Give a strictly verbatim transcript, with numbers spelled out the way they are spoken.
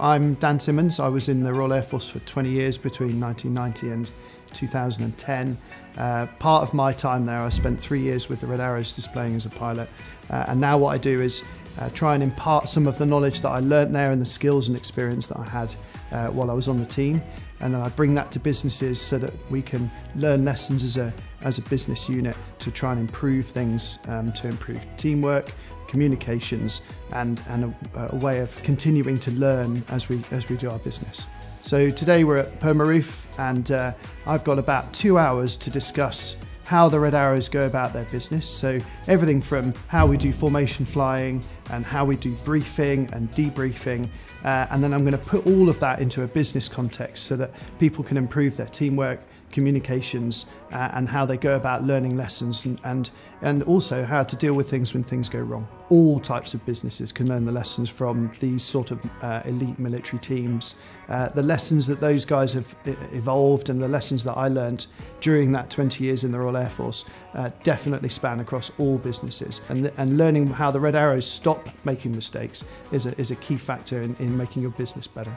I'm Dan Simmons. I was in the Royal Air Force for twenty years between nineteen ninety and two thousand ten. Uh, part of my time there I spent three years with the Red Arrows displaying as a pilot, uh, and now what I do is uh, try and impart some of the knowledge that I learnt there and the skills and experience that I had uh, while I was on the team, and then I bring that to businesses so that we can learn lessons as a, as a business unit to try and improve things, um, to improve teamwork, communications, and, and a, a way of continuing to learn as we, as we do our business. So today we're at Permaroof, and uh, I've got about two hours to discuss how the Red Arrows go about their business. So everything from how we do formation flying and how we do briefing and debriefing, uh, and then I'm going to put all of that into a business context so that people can improve their teamwork, communications, uh, and how they go about learning lessons, and, and, and also how to deal with things when things go wrong. All types of businesses can learn the lessons from these sort of uh, elite military teams. Uh, the lessons that those guys have evolved and the lessons that I learned during that twenty years in the Royal Air Force uh, definitely span across all businesses. And, and learning how the Red Arrows stop making mistakes is a, is a key factor in, in making your business better.